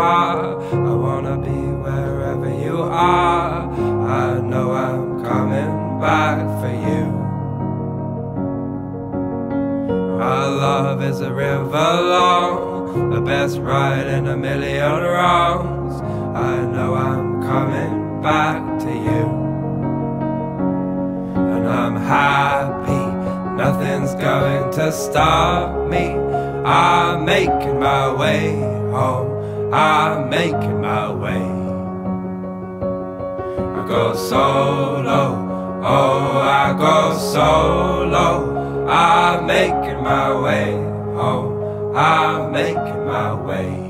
far. I wanna be wherever you are. I know I'm coming back for you. Our love is a river long, the best ride in a million wrongs. I know I'm coming back to you. And I'm happy, nothing's going to stop me. I'm making my way home, I'm making my way. I go solo, oh I go solo. I'm making my way home, I'm making my way.